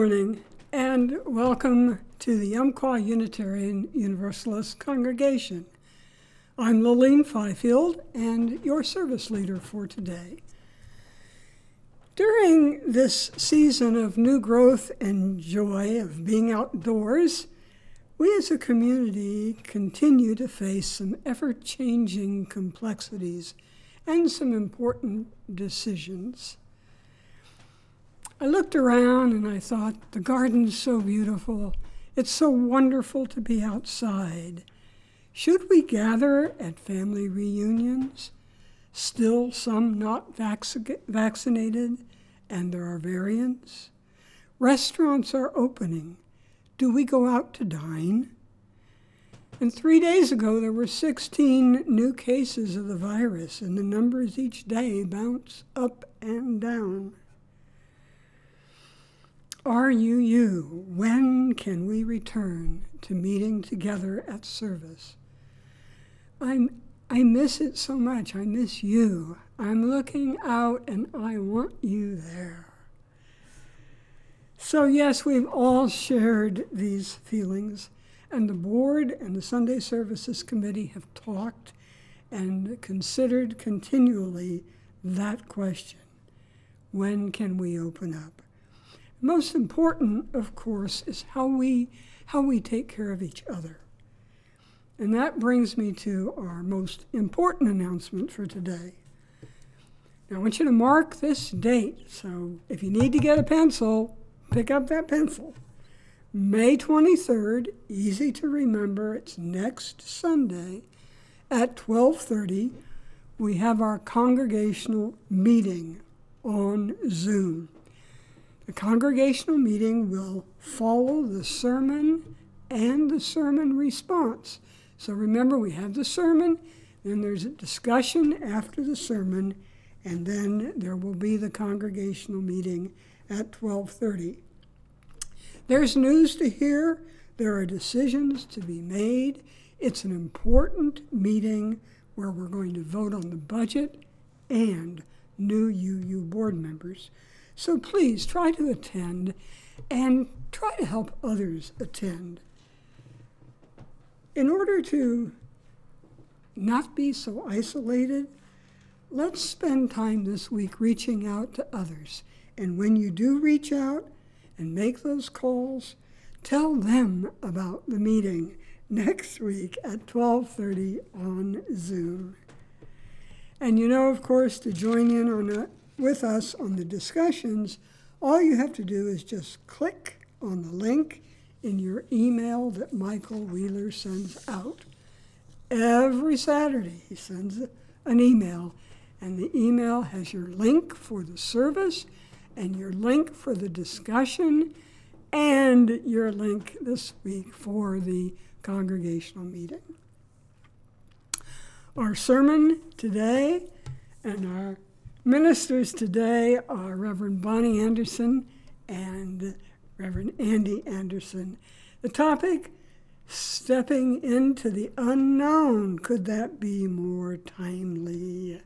morning, and welcome to the Umpqua Unitarian Universalist Congregation. I'm Lalene Fifield, and your service leader for today. During this season of new growth and joy of being outdoors, we as a community continue to face some ever-changing complexities and some important decisions. I looked around and I thought, the garden's so beautiful. It's so wonderful to be outside. Should we gather at family reunions? Still some not vaccinated, and there are variants. Restaurants are opening. Do we go out to dine? And 3 days ago, there were 16 new cases of the virus, and the numbers each day bounce up and down. Are you you? When can we return to meeting together at service? I miss it so much. I miss you. I'm looking out and I want you there. So yes, we've all shared these feelings, and the board and the Sunday Services Committee have talked and considered continually that question. When can we open up? Most important, of course, is how we take care of each other. And that brings me to our most important announcement for today. Now, I want you to mark this date, so if you need to get a pencil, pick up that pencil. May 23rd, easy to remember, it's next Sunday at 12:30, we have our congregational meeting on Zoom. The congregational meeting will follow the sermon and the sermon response. So remember, we have the sermon, then there's a discussion after the sermon, and then there will be the congregational meeting at 12:30. There's news to hear. There are decisions to be made. It's an important meeting where we're going to vote on the budget and new UU board members. So please try to attend and try to help others attend. In order to not be so isolated, let's spend time this week reaching out to others. And when you do reach out and make those calls, tell them about the meeting next week at 12:30 on Zoom. And you know, of course, to join in on with us on the discussions, all you have to do is just click on the link in your email that Michael Wheeler sends out. Every Saturday he sends an email, and the email has your link for the service and your link for the discussion and your link this week for the congregational meeting. Our sermon today and our ministers today are Reverend Bonnie Anderson and Reverend Andy Anderson. The topic, stepping into the unknown, could that be more timely?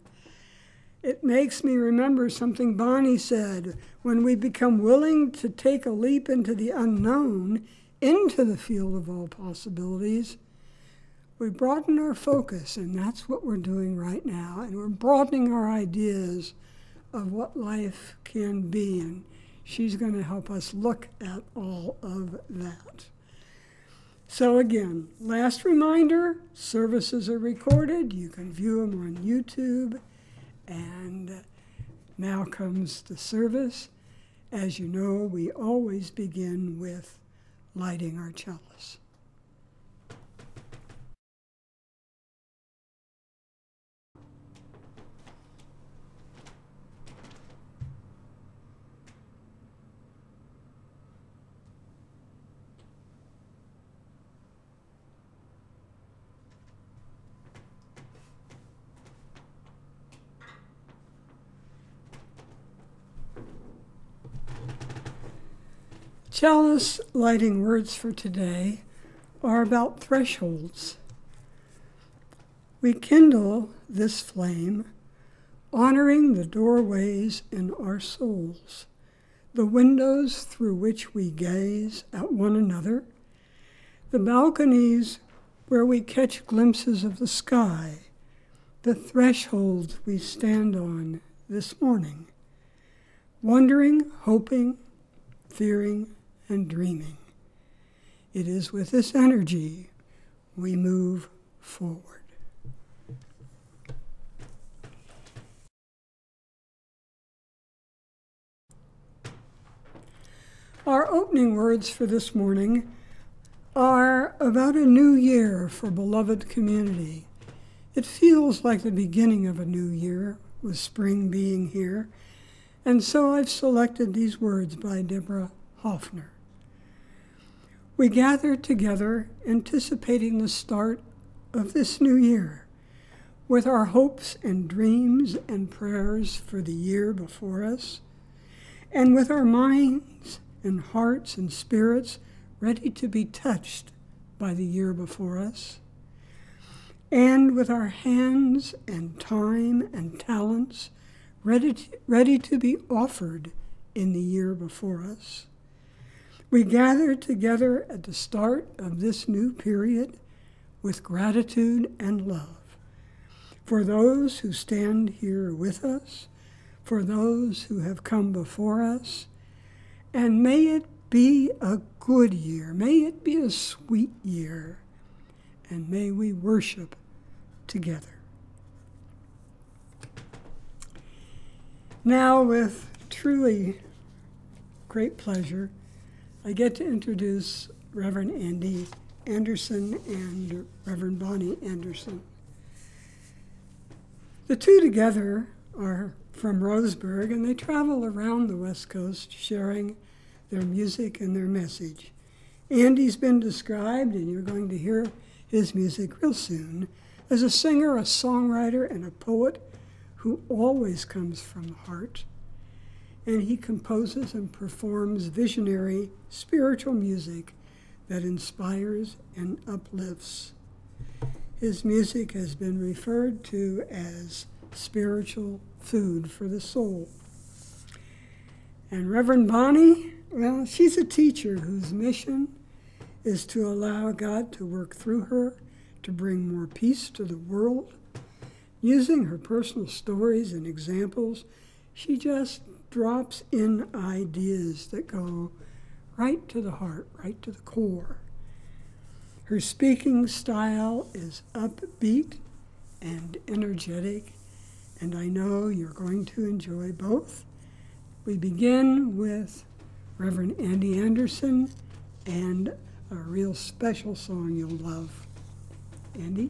It makes me remember something Bonnie said. When we become willing to take a leap into the unknown, into the field of all possibilities, we broaden our focus, and that's what we're doing right now. And we're broadening our ideas of what life can be, and she's going to help us look at all of that. So again, last reminder, services are recorded. You can view them on YouTube. And now comes the service. As you know, we always begin with lighting our chalice. Chalice lighting words for today are about thresholds. We kindle this flame, honoring the doorways in our souls, the windows through which we gaze at one another, the balconies where we catch glimpses of the sky, the thresholds we stand on this morning, wondering, hoping, fearing, and dreaming. It is with this energy we move forward. Our opening words for this morning are about a new year for beloved community. It feels like the beginning of a new year, with spring being here, and so I've selected these words by Deborah Hoffner. We gather together anticipating the start of this new year, with our hopes and dreams and prayers for the year before us, and with our minds and hearts and spirits ready to be touched by the year before us, and with our hands and time and talents ready to be offered in the year before us. We gather together at the start of this new period with gratitude and love for those who stand here with us, for those who have come before us, and may it be a good year, may it be a sweet year, and may we worship together. Now, with truly great pleasure, I get to introduce Reverend Andy Anderson and Reverend Bonnie Anderson. The two together are from Roseburg, and they travel around the West Coast sharing their music and their message. Andy's been described, and you're going to hear his music real soon, as a singer, a songwriter, and a poet who always comes from the heart. And he composes and performs visionary spiritual music that inspires and uplifts. His music has been referred to as spiritual food for the soul. And Reverend Bonnie, well, she's a teacher whose mission is to allow God to work through her to bring more peace to the world. Using her personal stories and examples, she just drops in ideas that go right to the heart, right to the core. Her speaking style is upbeat and energetic, and I know you're going to enjoy both. We begin with Reverend Andy Anderson and a real special song you'll love. Andy?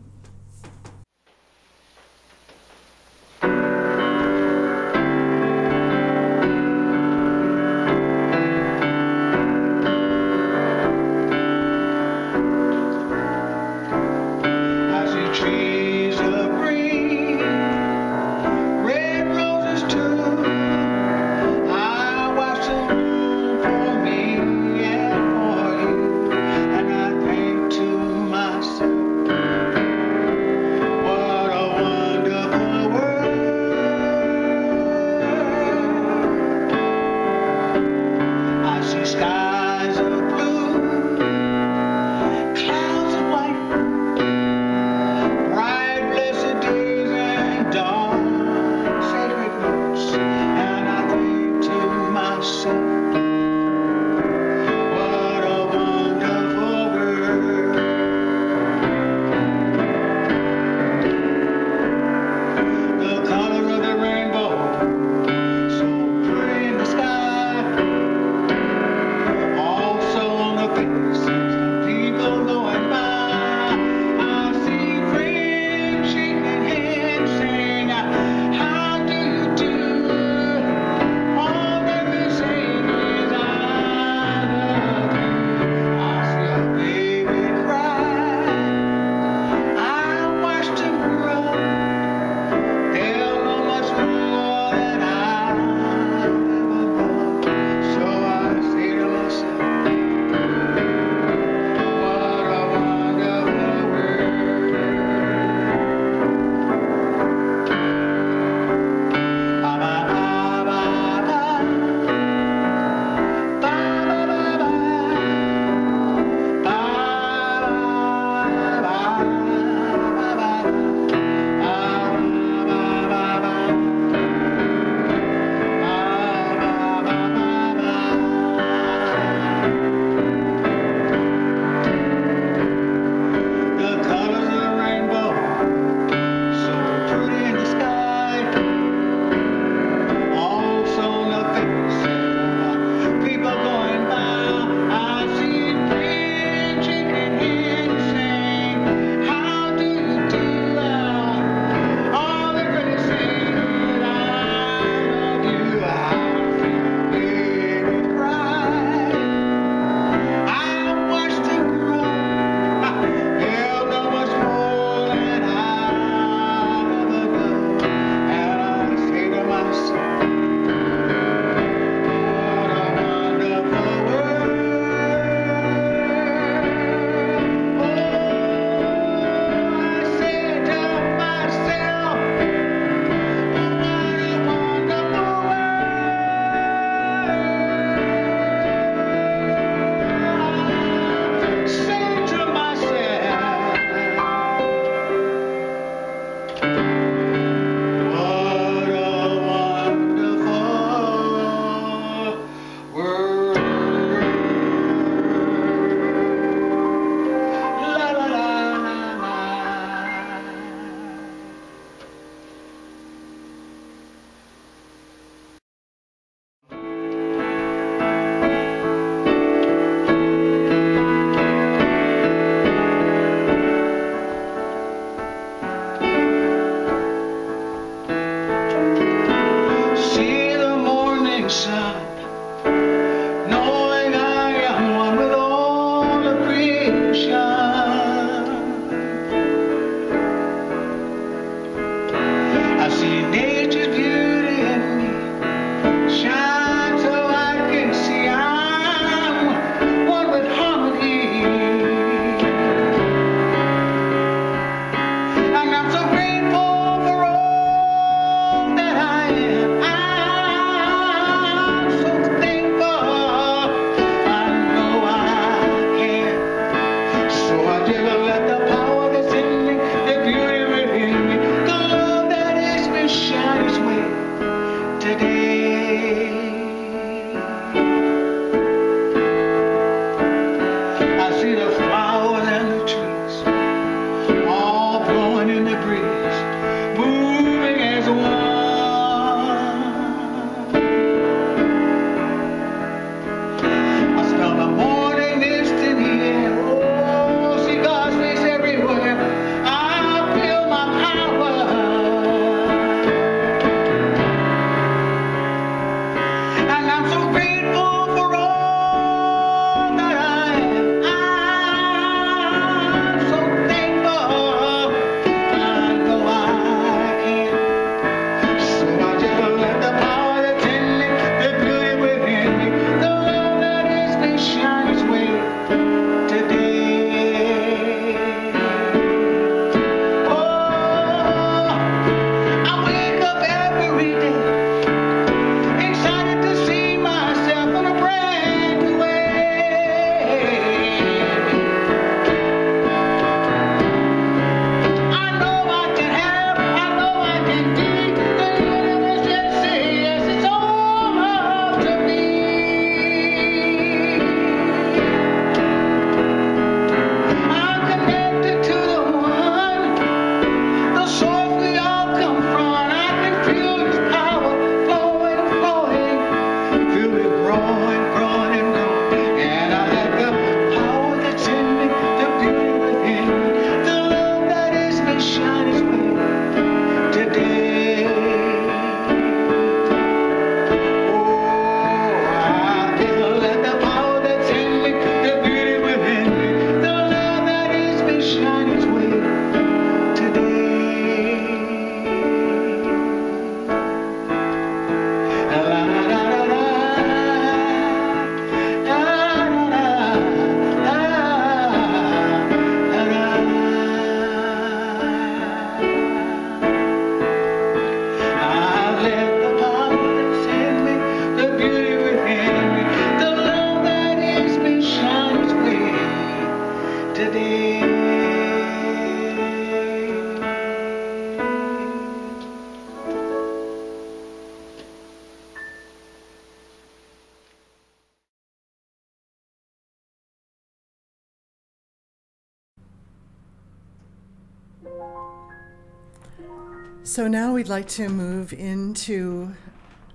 So now we'd like to move into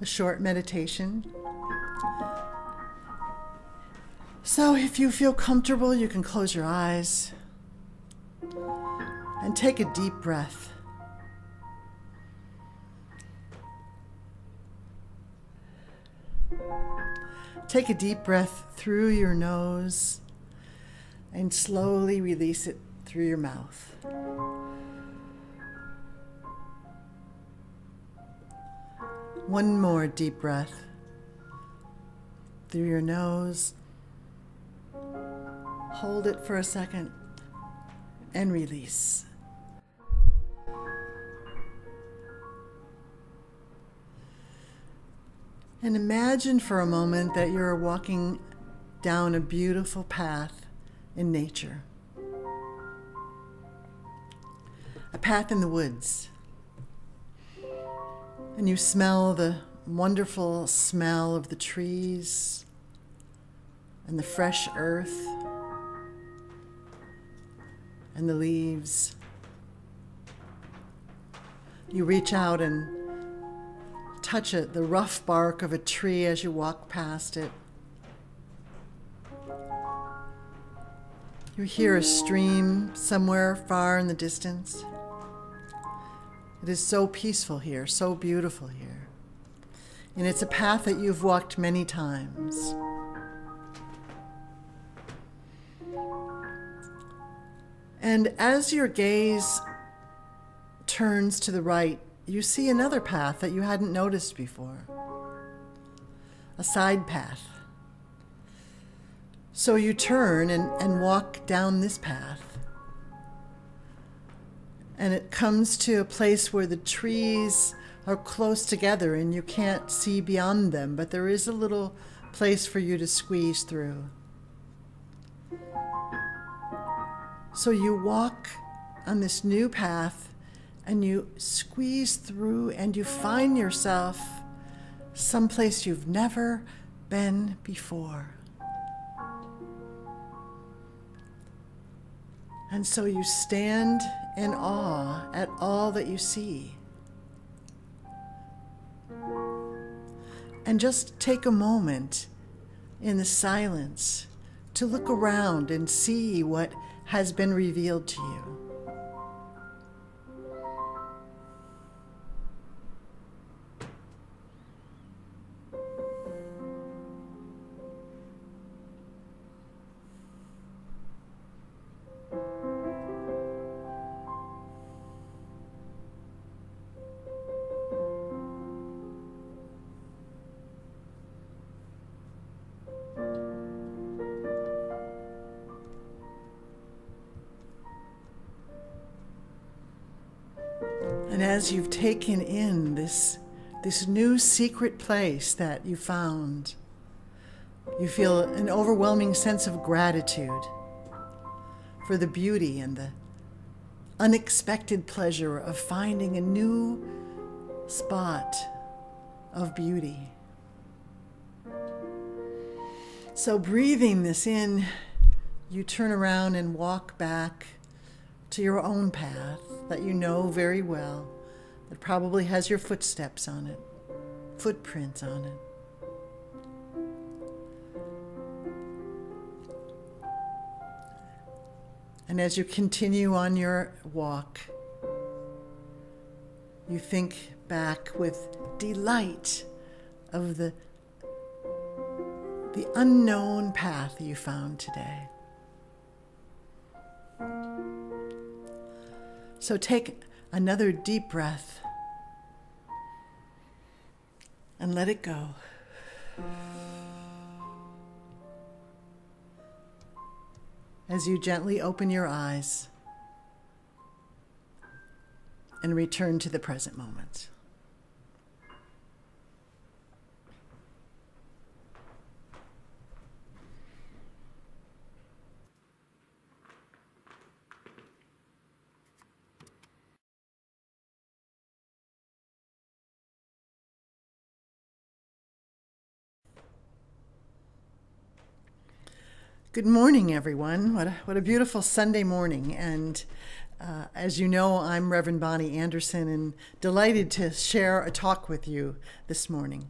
a short meditation. So if you feel comfortable, you can close your eyes and take a deep breath. Take a deep breath through your nose and slowly release it through your mouth. One more deep breath through your nose. Hold it for a second and release. And imagine for a moment that you're walking down a beautiful path in nature. A path in the woods. And you smell the wonderful smell of the trees and the fresh earth and the leaves. You reach out and touch it, the rough bark of a tree as you walk past it. You hear a stream somewhere far in the distance. It is so peaceful here, so beautiful here. And it's a path that you've walked many times. And as your gaze turns to the right, you see another path that you hadn't noticed before, a side path. So you turn and walk down this path. And it comes to a place where the trees are close together and you can't see beyond them, but there is a little place for you to squeeze through. So you walk on this new path and you squeeze through and you find yourself someplace you've never been before. And so you stand in awe at all that you see. And just take a moment in the silence to look around and see what has been revealed to you. As you've taken in this new secret place that you found, you feel an overwhelming sense of gratitude for the beauty and the unexpected pleasure of finding a new spot of beauty. So breathing this in, you turn around and walk back to your own path that you know very well. It probably has your footsteps on it, footprints on it. And as you continue on your walk, you think back with delight of the unknown path you found today. So take another deep breath and let it go. As you gently open your eyes and return to the present moment. Good morning, everyone. What a beautiful Sunday morning. And As you know, I'm Reverend Bonnie Anderson, and delighted to share a talk with you this morning.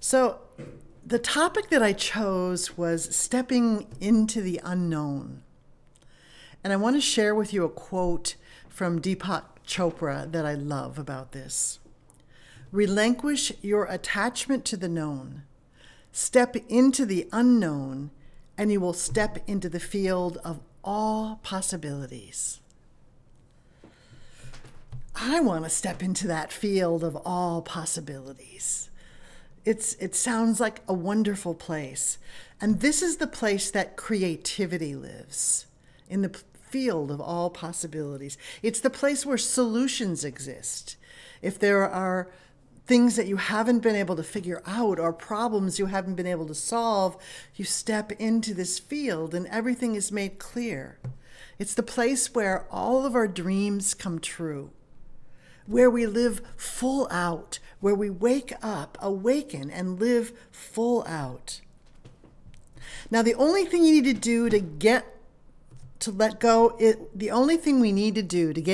So the topic that I chose was stepping into the unknown. And I want to share with you a quote from Deepak Chopra that I love about this. Relinquish your attachment to the known. Step into the unknown, and you will step into the field of all possibilities. I want to step into that field of all possibilities. It sounds like a wonderful place. And this is the place that creativity lives, in the field of all possibilities. It's the place where solutions exist. If there are things that you haven't been able to figure out or problems you haven't been able to solve, you step into this field and everything is made clear. It's the place where all of our dreams come true, where we live full out, where we wake up, awaken, and live full out. Now, the only thing you need to do to get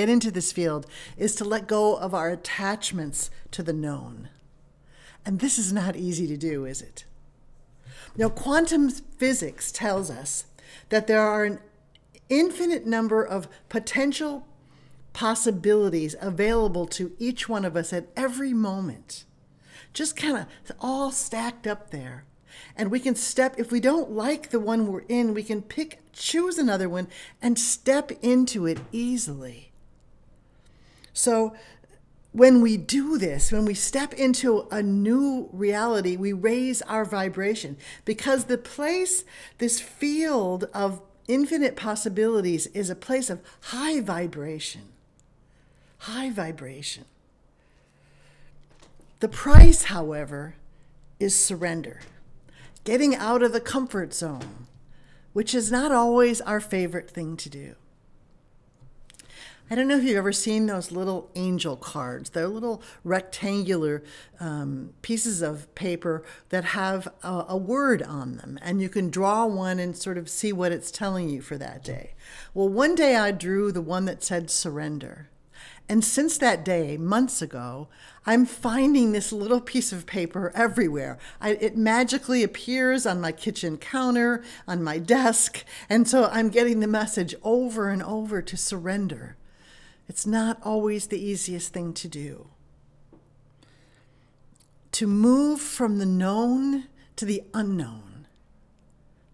into this field is to let go of our attachments to the known. And this is not easy to do, is it? Now, quantum physics tells us that there are an infinite number of potential possibilities available to each one of us at every moment, just kind of all stacked up there. And we can step, if we don't like the one we're in, we can choose another one and step into it easily. So when we do this, when we step into a new reality, we raise our vibration, because the place, this field of infinite possibilities, is a place of high vibration, high vibration. The price, however, is surrender. Getting out of the comfort zone, which is not always our favorite thing to do. I don't know if you've ever seen those little angel cards. They're little rectangular pieces of paper that have a word on them, and you can draw one and sort of see what it's telling you for that day. Well, one day I drew the one that said surrender. And since that day, months ago, I'm finding this little piece of paper everywhere. It magically appears on my kitchen counter, on my desk, and so I'm getting the message over and over to surrender. It's not always the easiest thing to do. To move from the known to the unknown.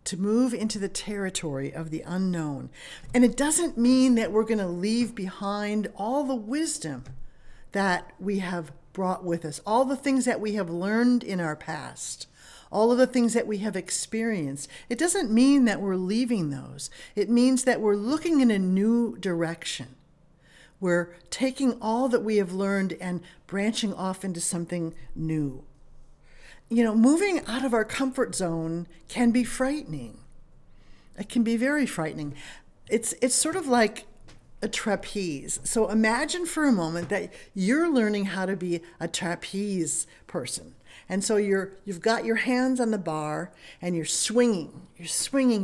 To move into the territory of the unknown. And it doesn't mean that we're going to leave behind all the wisdom that we have brought with us, all the things that we have learned in our past, all of the things that we have experienced. It doesn't mean that we're leaving those. It means that we're looking in a new direction. We're taking all that we have learned and branching off into something new. You know, moving out of our comfort zone can be frightening. It can be very frightening. It's sort of like a trapeze. So imagine for a moment that you're learning how to be a trapeze person. And so you've got your hands on the bar and you're swinging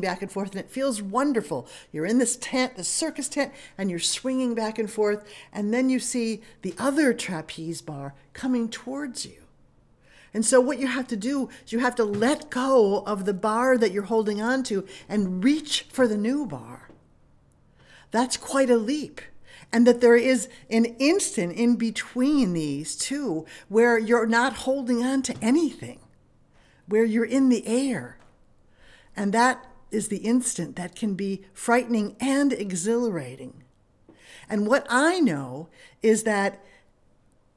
back and forth, and it feels wonderful. You're in this tent, the circus tent, and you're swinging back and forth. And then you see the other trapeze bar coming towards you. And so what you have to do is you have to let go of the bar that you're holding on to and reach for the new bar. That's quite a leap. And that there is an instant in between these two where you're not holding on to anything, where you're in the air. And that is the instant that can be frightening and exhilarating. And what I know is that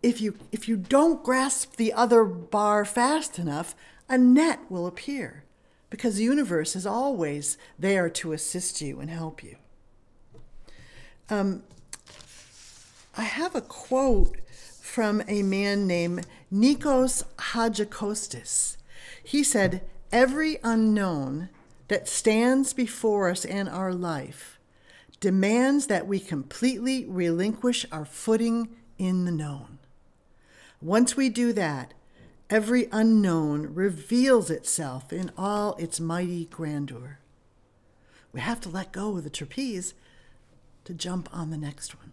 if you don't grasp the other bar fast enough, a net will appear, because the universe is always there to assist you and help you. I have a quote from a man named Nikos Hadjikostis. He said, "Every unknown that stands before us in our life demands that we completely relinquish our footing in the known." Once we do that, every unknown reveals itself in all its mighty grandeur. We have to let go of the trapeze to jump on the next one.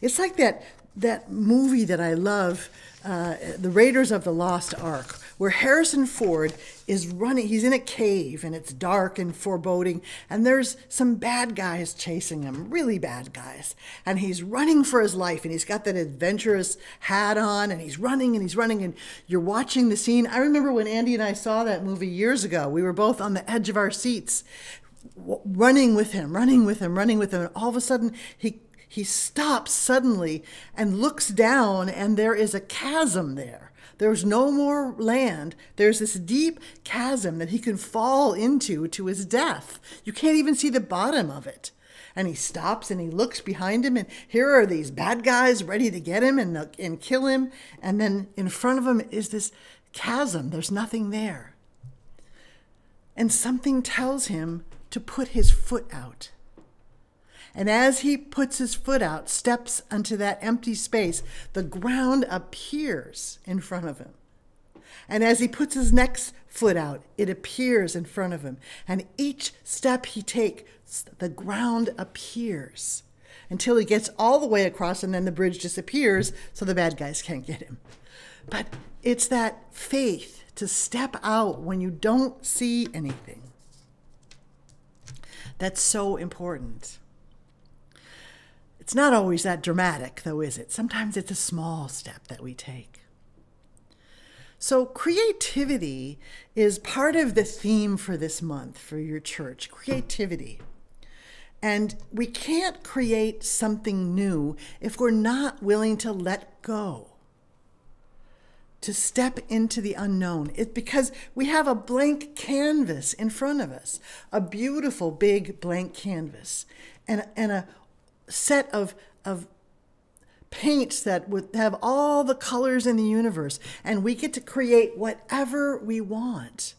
It's like that movie that I love, The Raiders of the Lost Ark, where Harrison Ford is running. He's in a cave, and it's dark and foreboding, and there's some bad guys chasing him, really bad guys. And he's running for his life, and he's got that adventurous hat on, and he's running, and he's running, and you're watching the scene. I remember when Andy and I saw that movie years ago, we were both on the edge of our seats, running with him, running with him, running with him, and all of a sudden, he stops suddenly and looks down, and there is a chasm there. There's no more land. There's this deep chasm that he can fall into to his death. You can't even see the bottom of it. And he stops and he looks behind him, and here are these bad guys ready to get him and kill him. And then in front of him is this chasm. There's nothing there. And something tells him to put his foot out. And as he puts his foot out, steps into that empty space, the ground appears in front of him. And as he puts his next foot out, it appears in front of him. And each step he takes, the ground appears until he gets all the way across, and then the bridge disappears so the bad guys can't get him. But it's that faith to step out when you don't see anything. That's so important. It's not always that dramatic, though, is it? Sometimes it's a small step that we take. So creativity is part of the theme for this month for your church, creativity. And we can't create something new if we're not willing to let go, to step into the unknown. It's because we have a blank canvas in front of us, a beautiful big blank canvas, and a set of paints that would have all the colors in the universe, and we get to create whatever we want.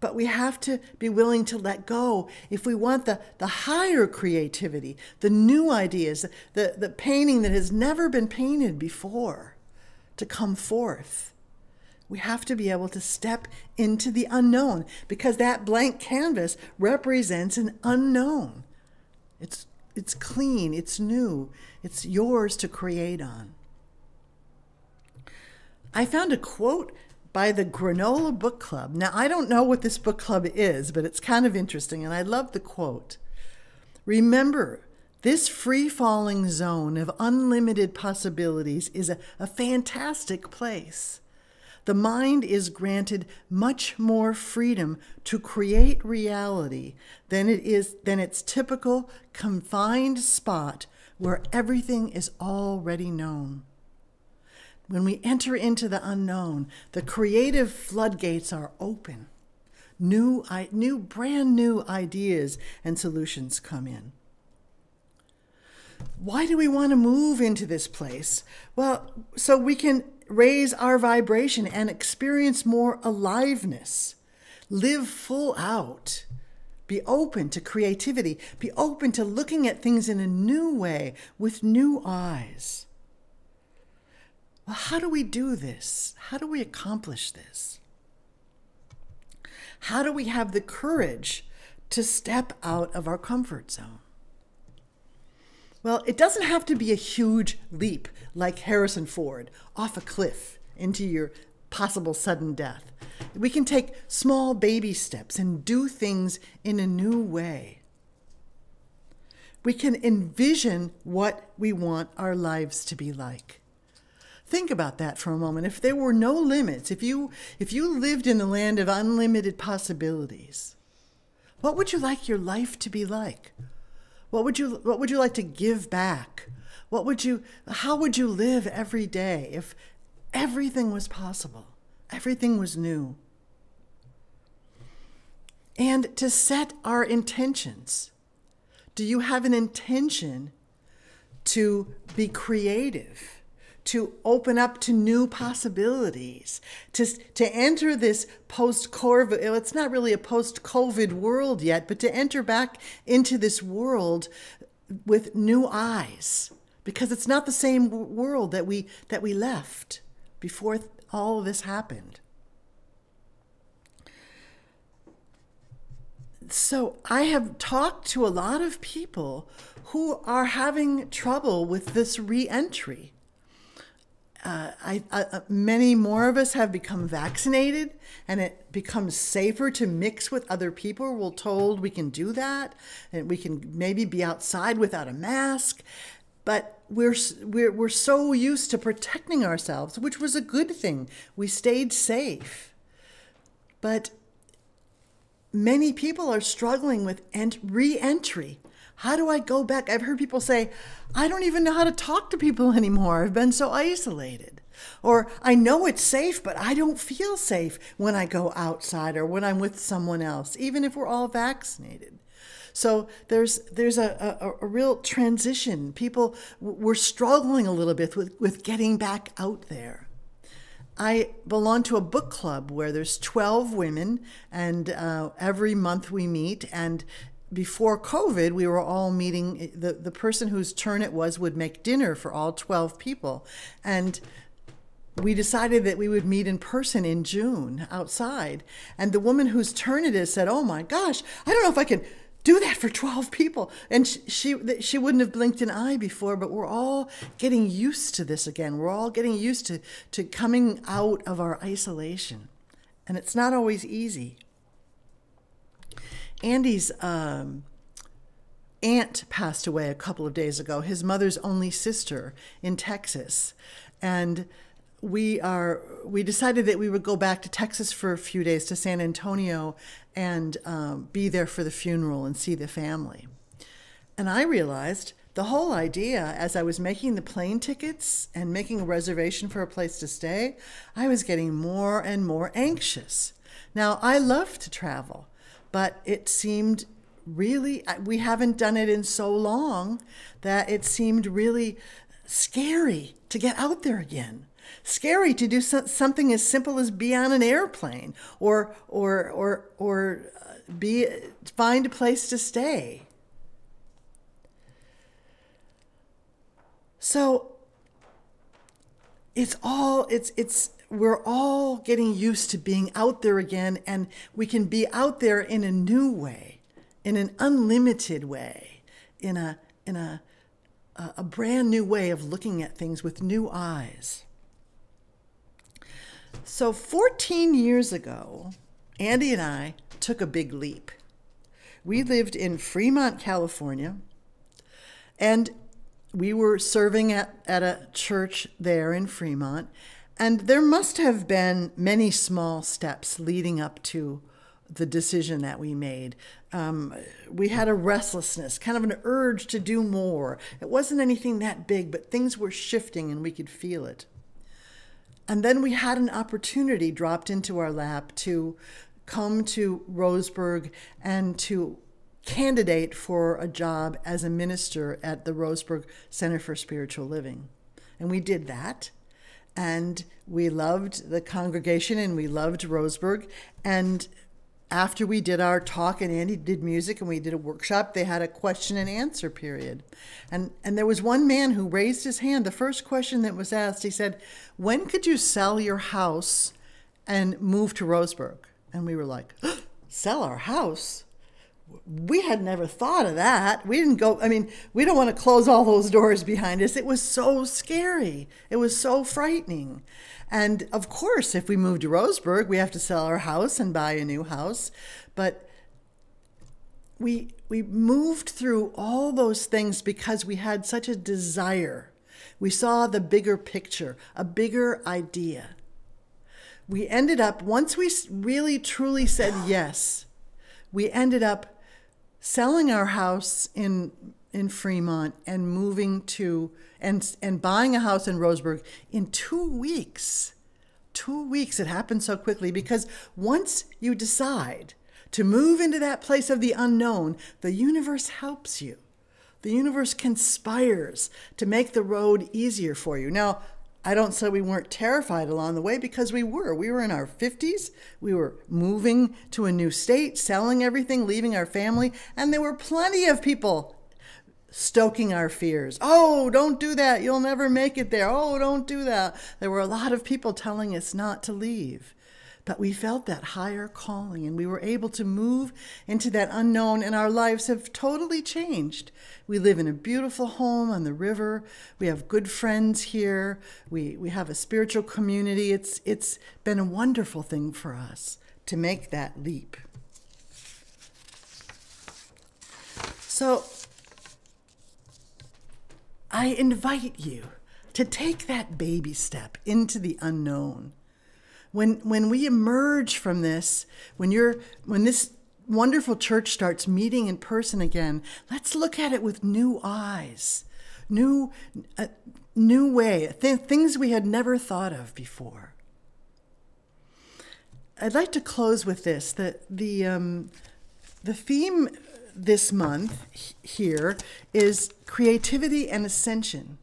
But we have to be willing to let go if we want the higher creativity, the new ideas, the painting that has never been painted before to come forth. We have to be able to step into the unknown, because that blank canvas represents an unknown. It's clean, it's new, it's yours to create on. I found a quote by the Granola Book Club. Now, I don't know what this book club is, but it's kind of interesting, and I love the quote. Remember, this free-falling zone of unlimited possibilities is a fantastic place. The mind is granted much more freedom to create reality than its typical confined spot where everything is already known. When we enter into the unknown, the creative floodgates are open. Brand new ideas and solutions come in. Why do we want to move into this place? Well, so we can raise our vibration and experience more aliveness. Live full out. Be open to creativity. Be open to looking at things in a new way with new eyes. Well, how do we do this? How do we accomplish this? How do we have the courage to step out of our comfort zone? Well, it doesn't have to be a huge leap like Harrison Ford off a cliff into your possible sudden death. We can take small baby steps and do things in a new way. We can envision what we want our lives to be like. Think about that for a moment. If there were no limits, if you lived in the land of unlimited possibilities, what would you like your life to be like? What would you like to give back? How would you live every day if everything was possible? Everything was new. And to set our intentions. Do you have an intention to be creative, to open up to new possibilities, to enter this post-COVID, it's not really a post-COVID world yet, but to enter back into this world with new eyes, because it's not the same world that we left before all of this happened. So I have talked to a lot of people who are having trouble with this re-entry. Many more of us have become vaccinated, and it becomes safer to mix with other people. We're told we can do that, and we can maybe be outside without a mask. But we're so used to protecting ourselves, which was a good thing. We stayed safe. But many people are struggling with re-entry. How do I go back? I've heard people say, I don't even know how to talk to people anymore. I've been so isolated. Or I know it's safe, but I don't feel safe when I go outside or when I'm with someone else, even if we're all vaccinated. So there's a real transition. People were struggling a little bit with getting back out there. I belong to a book club where there's 12 women, and every month we meet. And before COVID, we were all meeting. The person whose turn it was would make dinner for all 12 people. And we decided that we would meet in person in June outside. And the woman whose turn it is said, oh my gosh, I don't know if I can do that for 12 people. And she wouldn't have blinked an eye before, but we're all getting used to this again. We're all getting used to coming out of our isolation. And it's not always easy. Andy's aunt passed away a couple of days ago, his mother's only sister in Texas. And we decided that we would go back to Texas for a few days, to San Antonio, and be there for the funeral and see the family. And I realized the whole idea, as I was making the plane tickets and making a reservation for a place to stay, I was getting more and more anxious. Now, I love to travel, but it seemed really, we haven't done it in so long, that it seemed really scary to get out there again. Scary to do something as simple as be on an airplane or find a place to stay. So we're all getting used to being out there again, and we can be out there in a new way, in an unlimited way, in a brand new way of looking at things with new eyes. So 14 years ago, Andy and I took a big leap. We lived in Fremont, California, and we were serving at a church there in Fremont. And there must have been many small steps leading up to the decision that we made. We had a restlessness, kind of an urge to do more. It wasn't anything that big, but things were shifting and we could feel it. And then we had an opportunity dropped into our lap to come to Roseburg and to candidate for a job as a minister at the Roseburg Center for Spiritual Living. And we did that. And we loved the congregation and we loved Roseburg. And after we did our talk and Andy did music and we did a workshop, they had a question and answer period. And there was one man who raised his hand. The first question that was asked, he said, when could you sell your house and move to Roseburg? And we were like, oh, sell our house? We had never thought of that. We didn't go, I mean, we don't want to close all those doors behind us. It was so scary. It was so frightening. And of course, if we move to Roseburg, we have to sell our house and buy a new house. But we moved through all those things because we had such a desire. We saw the bigger picture, a bigger idea. We ended up, once we really truly said yes, we ended up selling our house in Fremont and moving to and buying a house in Roseburg in 2 weeks. 2 weeks. It happened so quickly because once you decide to move into that place of the unknown, the universe helps you. The universe conspires to make the road easier for you. Now, I don't say we weren't terrified along the way, because we were. We were in our 50s. We were moving to a new state, selling everything, leaving our family. And there were plenty of people stoking our fears. Oh, don't do that. You'll never make it there. Oh, don't do that. There were a lot of people telling us not to leave. but we felt that higher calling and we were able to move into that unknown, and our lives have totally changed. We live in a beautiful home on the river. We have good friends here. We have a spiritual community. It's been a wonderful thing for us to make that leap. So I invite you to take that baby step into the unknown. When we emerge from this, when this wonderful church starts meeting in person again, let's look at it with new eyes, new way, things we had never thought of before. I'd like to close with this. The theme this month here is creativity and ascension.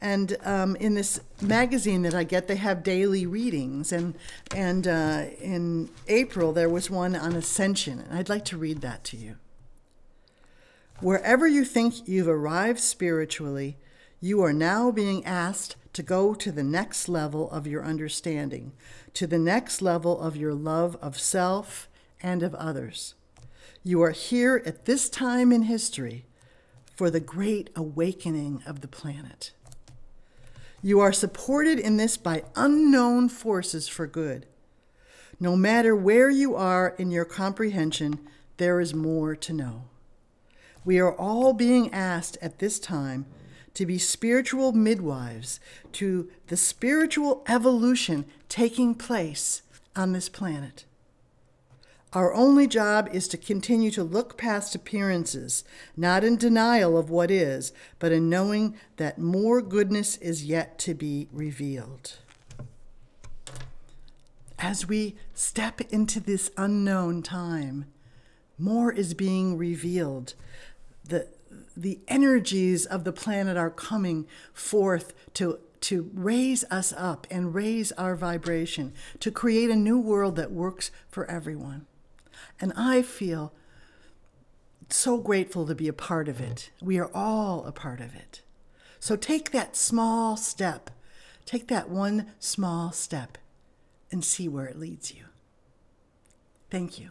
And in this magazine that I get, they have daily readings. And in April, there was one on ascension. And I'd like to read that to you. Wherever you think you've arrived spiritually, you are now being asked to go to the next level of your understanding, to the next level of your love of self and of others. You are here at this time in history for the great awakening of the planet. You are supported in this by unknown forces for good. No matter where you are in your comprehension, there is more to know. We are all being asked at this time to be spiritual midwives to the spiritual evolution taking place on this planet. Our only job is to continue to look past appearances, not in denial of what is, but in knowing that more goodness is yet to be revealed. As we step into this unknown time, more is being revealed. The energies of the planet are coming forth to raise us up and raise our vibration, to create a new world that works for everyone. And I feel so grateful to be a part of it. We are all a part of it. So take that small step. Take that one small step and see where it leads you. Thank you.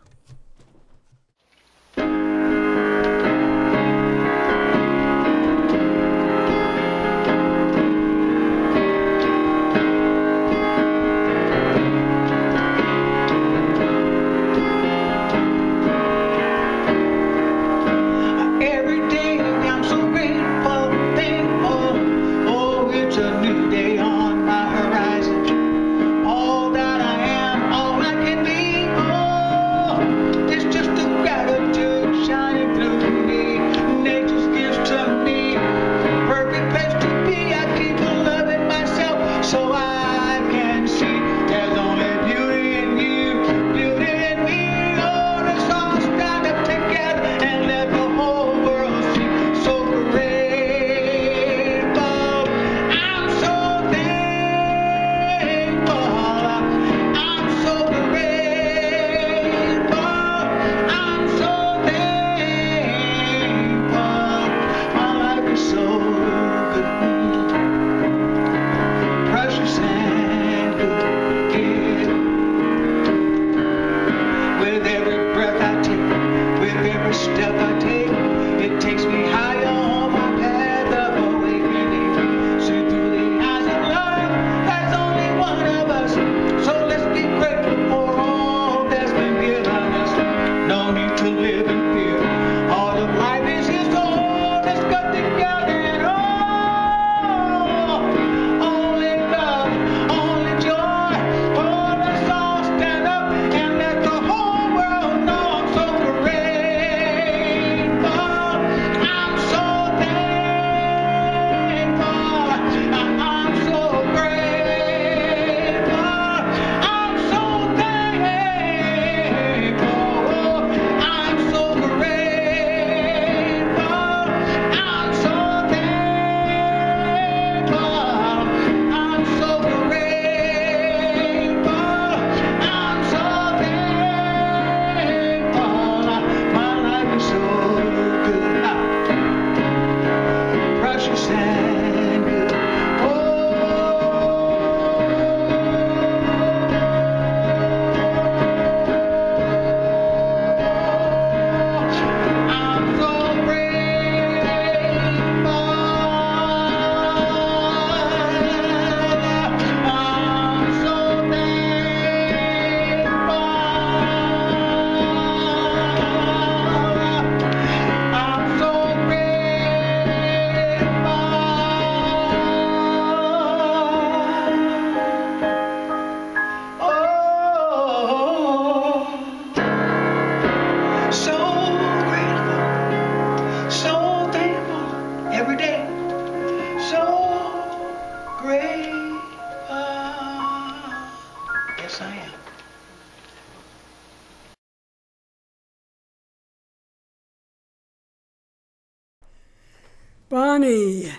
Bonnie,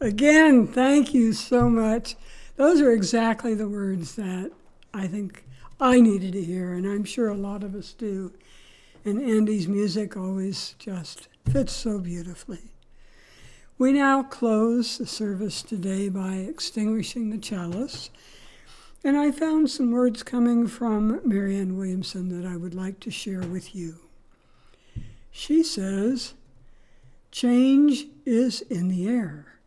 again, thank you so much. Those are exactly the words that I think I needed to hear, and I'm sure a lot of us do. And Andy's music always just fits so beautifully. We now close the service today by extinguishing the chalice. And I found some words coming from Marianne Williamson that I would like to share with you. She says, "Change is in the air.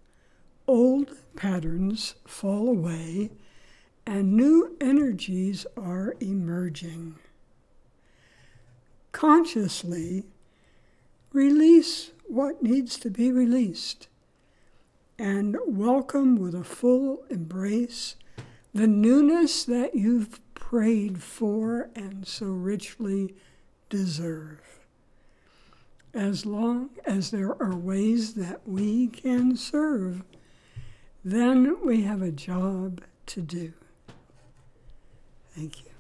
Old patterns fall away, and new energies are emerging. Consciously, release what needs to be released, and welcome with a full embrace the newness that you've prayed for and so richly deserve. As long as there are ways that we can serve, then we have a job to do." Thank you.